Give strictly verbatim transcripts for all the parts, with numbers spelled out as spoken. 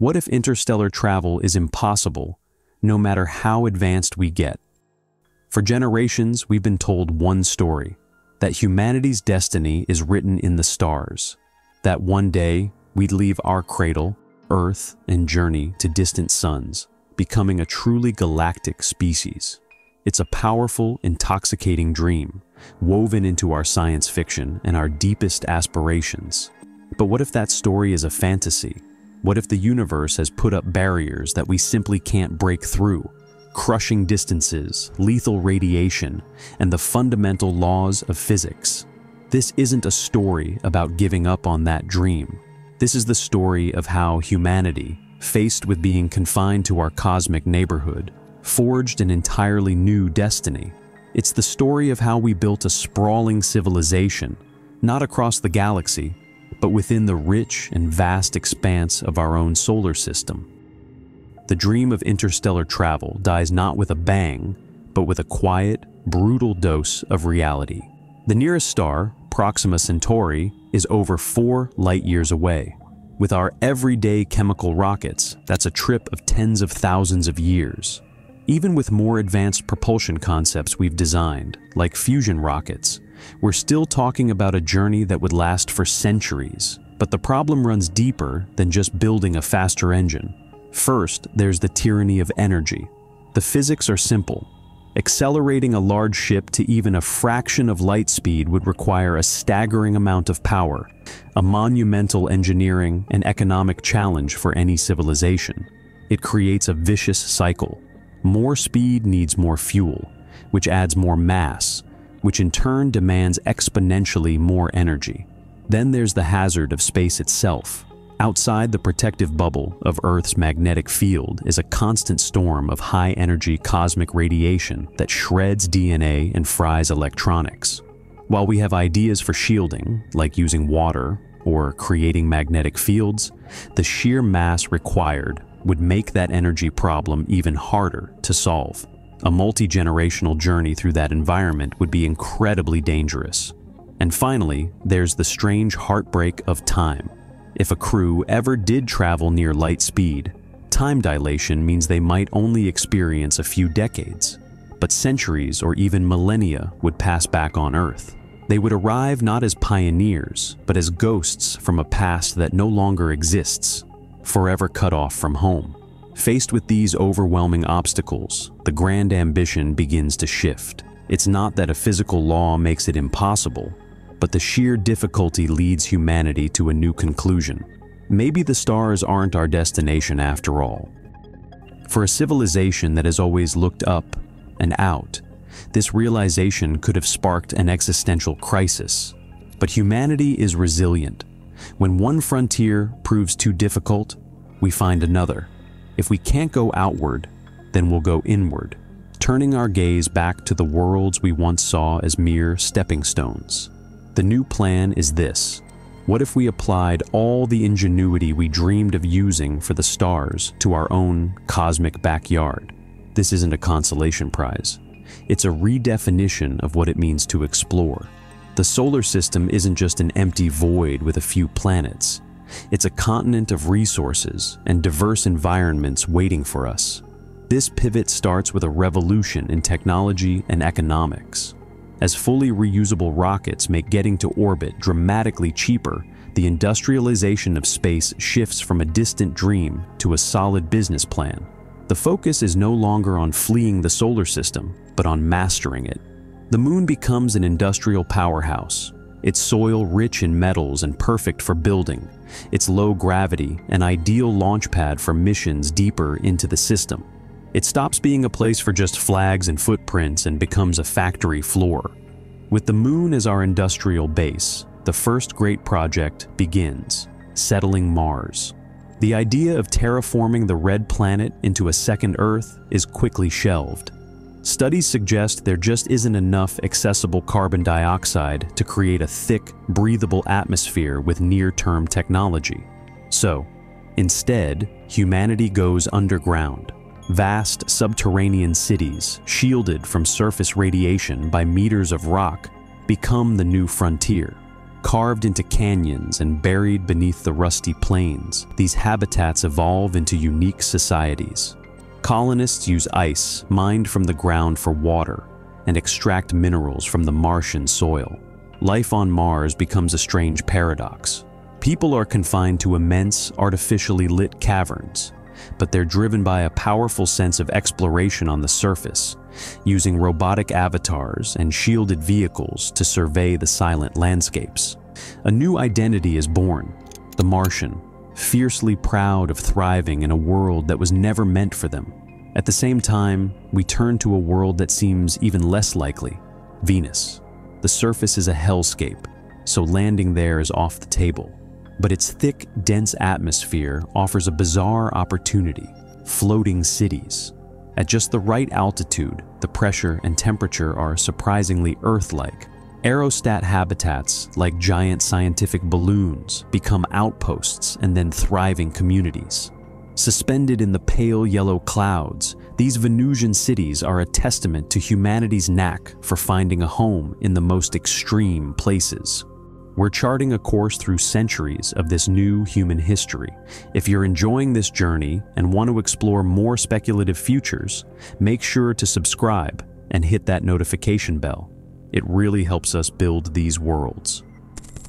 What if interstellar travel is impossible, no matter how advanced we get? For generations, we've been told one story, that humanity's destiny is written in the stars, that one day we'd leave our cradle, Earth, and journey to distant suns, becoming a truly galactic species. It's a powerful, intoxicating dream, woven into our science fiction and our deepest aspirations. But what if that story is a fantasy? What if the universe has put up barriers that we simply can't break through? Crushing distances, lethal radiation, and the fundamental laws of physics. This isn't a story about giving up on that dream. This is the story of how humanity, faced with being confined to our cosmic neighborhood, forged an entirely new destiny. It's the story of how we built a sprawling civilization, not across the galaxy, but within the rich and vast expanse of our own solar system. The dream of interstellar travel dies not with a bang, but with a quiet, brutal dose of reality. The nearest star, Proxima Centauri, is over four light years away. With our everyday chemical rockets, that's a trip of tens of thousands of years. Even with more advanced propulsion concepts we've designed, like fusion rockets, we're still talking about a journey that would last for centuries. But the problem runs deeper than just building a faster engine. First, there's the tyranny of energy. The physics are simple. Accelerating a large ship to even a fraction of light speed would require a staggering amount of power, a monumental engineering and economic challenge for any civilization. It creates a vicious cycle. More speed needs more fuel, which adds more mass, which in turn demands exponentially more energy. Then there's the hazard of space itself. Outside the protective bubble of Earth's magnetic field is a constant storm of high-energy cosmic radiation that shreds D N A and fries electronics. While we have ideas for shielding, like using water or creating magnetic fields, the sheer mass required would make that energy problem even harder to solve. A multi-generational journey through that environment would be incredibly dangerous. And finally, there's the strange heartbreak of time. If a crew ever did travel near light speed, time dilation means they might only experience a few decades, but centuries or even millennia would pass back on Earth. They would arrive not as pioneers, but as ghosts from a past that no longer exists, forever cut off from home. Faced with these overwhelming obstacles, the grand ambition begins to shift. It's not that a physical law makes it impossible, but the sheer difficulty leads humanity to a new conclusion. Maybe the stars aren't our destination after all. For a civilization that has always looked up and out, this realization could have sparked an existential crisis. But humanity is resilient. When one frontier proves too difficult, we find another. If we can't go outward, then we'll go inward, turning our gaze back to the worlds we once saw as mere stepping stones. The new plan is this. What if we applied all the ingenuity we dreamed of using for the stars to our own cosmic backyard? This isn't a consolation prize. It's a redefinition of what it means to explore. The solar system isn't just an empty void with a few planets. It's a continent of resources and diverse environments waiting for us. This pivot starts with a revolution in technology and economics. As fully reusable rockets make getting to orbit dramatically cheaper, the industrialization of space shifts from a distant dream to a solid business plan. The focus is no longer on fleeing the solar system, but on mastering it. The moon becomes an industrial powerhouse, its soil rich in metals and perfect for building, its low gravity an ideal launchpad for missions deeper into the system. It stops being a place for just flags and footprints and becomes a factory floor. With the moon as our industrial base, the first great project begins, settling Mars. The idea of terraforming the red planet into a second Earth is quickly shelved. Studies suggest there just isn't enough accessible carbon dioxide to create a thick, breathable atmosphere with near-term technology. So, instead, humanity goes underground. Vast subterranean cities, shielded from surface radiation by meters of rock, become the new frontier. Carved into canyons and buried beneath the rusty plains, these habitats evolve into unique societies. Colonists use ice mined from the ground for water and extract minerals from the Martian soil. Life on Mars becomes a strange paradox. People are confined to immense, artificially lit caverns, but they're driven by a powerful sense of exploration on the surface, using robotic avatars and shielded vehicles to survey the silent landscapes. A new identity is born, the Martian, fiercely proud of thriving in a world that was never meant for them. At the same time, we turn to a world that seems even less likely, Venus. The surface is a hellscape, so landing there is off the table. But its thick, dense atmosphere offers a bizarre opportunity, floating cities. At just the right altitude, the pressure and temperature are surprisingly Earth-like. Aerostat habitats, like giant scientific balloons, become outposts and then thriving communities. Suspended in the pale yellow clouds, these Venusian cities are a testament to humanity's knack for finding a home in the most extreme places. We're charting a course through centuries of this new human history. If you're enjoying this journey and want to explore more speculative futures, make sure to subscribe and hit that notification bell. It really helps us build these worlds.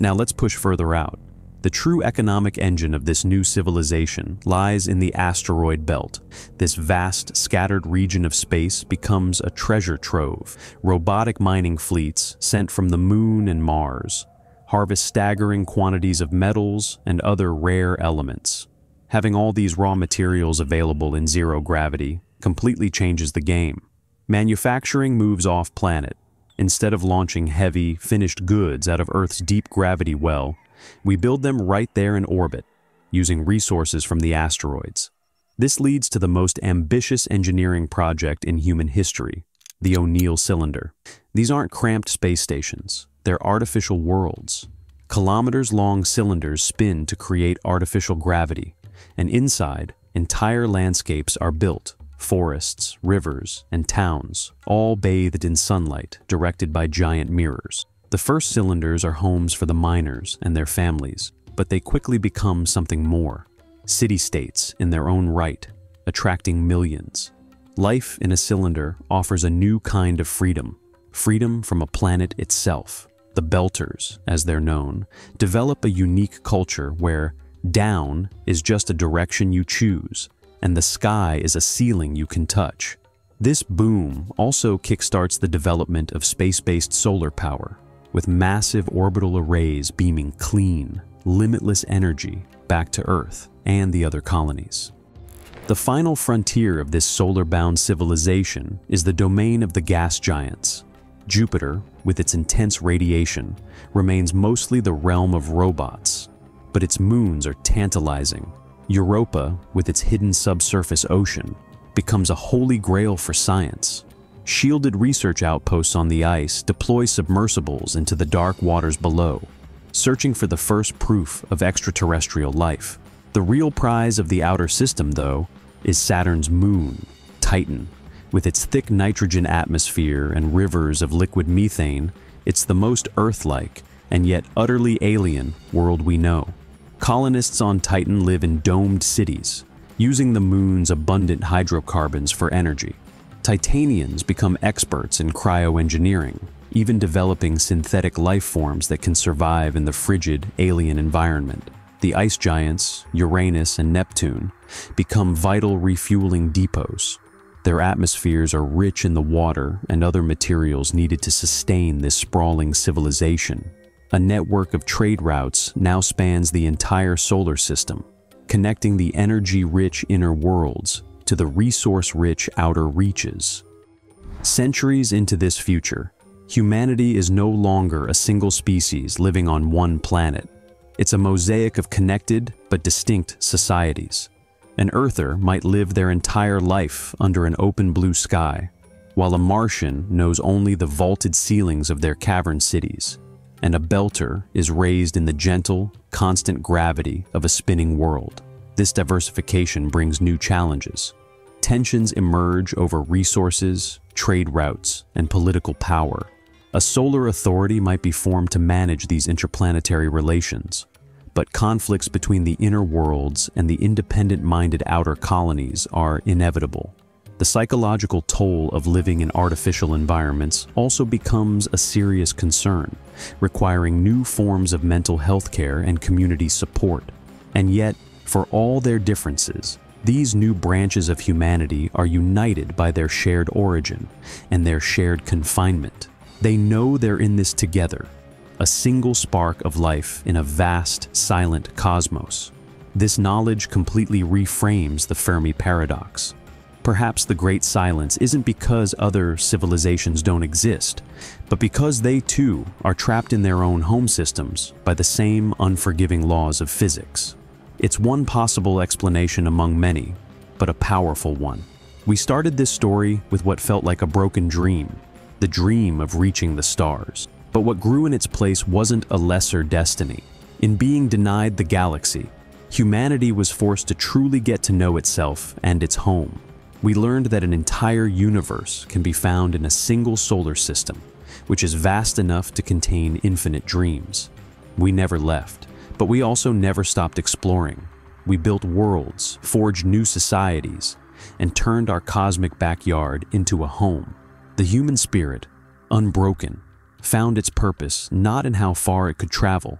Now let's push further out. The true economic engine of this new civilization lies in the asteroid belt. This vast, scattered region of space becomes a treasure trove. Robotic mining fleets sent from the Moon and Mars harvest staggering quantities of metals and other rare elements. Having all these raw materials available in zero gravity completely changes the game. Manufacturing moves off-planet. Instead of launching heavy, finished goods out of Earth's deep gravity well, we build them right there in orbit, using resources from the asteroids. This leads to the most ambitious engineering project in human history, the O'Neill Cylinder. These aren't cramped space stations, they're artificial worlds. Kilometers-long cylinders spin to create artificial gravity, and inside, entire landscapes are built. Forests, rivers, and towns, all bathed in sunlight, directed by giant mirrors. The first cylinders are homes for the miners and their families, but they quickly become something more. City-states in their own right, attracting millions. Life in a cylinder offers a new kind of freedom, freedom from a planet itself. The Belters, as they're known, develop a unique culture where down is just a direction you choose, and the sky is a ceiling you can touch. This boom also kickstarts the development of space-based solar power, with massive orbital arrays beaming clean, limitless energy back to Earth and the other colonies. The final frontier of this solar-bound civilization is the domain of the gas giants. Jupiter, with its intense radiation, remains mostly the realm of robots, but its moons are tantalizing. Europa, with its hidden subsurface ocean, becomes a holy grail for science. Shielded research outposts on the ice deploy submersibles into the dark waters below, searching for the first proof of extraterrestrial life. The real prize of the outer system, though, is Saturn's moon, Titan. With its thick nitrogen atmosphere and rivers of liquid methane, it's the most Earth-like and yet utterly alien world we know. Colonists on Titan live in domed cities, using the moon's abundant hydrocarbons for energy. Titanians become experts in cryoengineering, even developing synthetic life forms that can survive in the frigid, alien environment. The ice giants, Uranus and Neptune, become vital refueling depots. Their atmospheres are rich in the water and other materials needed to sustain this sprawling civilization. A network of trade routes now spans the entire solar system, connecting the energy-rich inner worlds to the resource-rich outer reaches. Centuries into this future, humanity is no longer a single species living on one planet. It's a mosaic of connected but distinct societies. An Earther might live their entire life under an open blue sky, while a Martian knows only the vaulted ceilings of their cavern cities, and a Belter is raised in the gentle, constant gravity of a spinning world. This diversification brings new challenges. Tensions emerge over resources, trade routes, and political power. A solar authority might be formed to manage these interplanetary relations, but conflicts between the inner worlds and the independent-minded outer colonies are inevitable. The psychological toll of living in artificial environments also becomes a serious concern, requiring new forms of mental health care and community support. And yet, for all their differences, these new branches of humanity are united by their shared origin and their shared confinement. They know they're in this together, a single spark of life in a vast, silent cosmos. This knowledge completely reframes the Fermi paradox. Perhaps the Great Silence isn't because other civilizations don't exist, but because they too are trapped in their own home systems by the same unforgiving laws of physics. It's one possible explanation among many, but a powerful one. We started this story with what felt like a broken dream, the dream of reaching the stars. But what grew in its place wasn't a lesser destiny. In being denied the galaxy, humanity was forced to truly get to know itself and its home. We learned that an entire universe can be found in a single solar system, which is vast enough to contain infinite dreams. We never left, but we also never stopped exploring. We built worlds, forged new societies, and turned our cosmic backyard into a home. The human spirit, unbroken, found its purpose not in how far it could travel,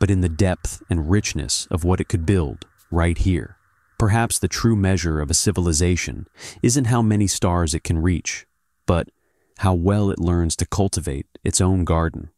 but in the depth and richness of what it could build right here. Perhaps the true measure of a civilization isn't how many stars it can reach, but how well it learns to cultivate its own garden.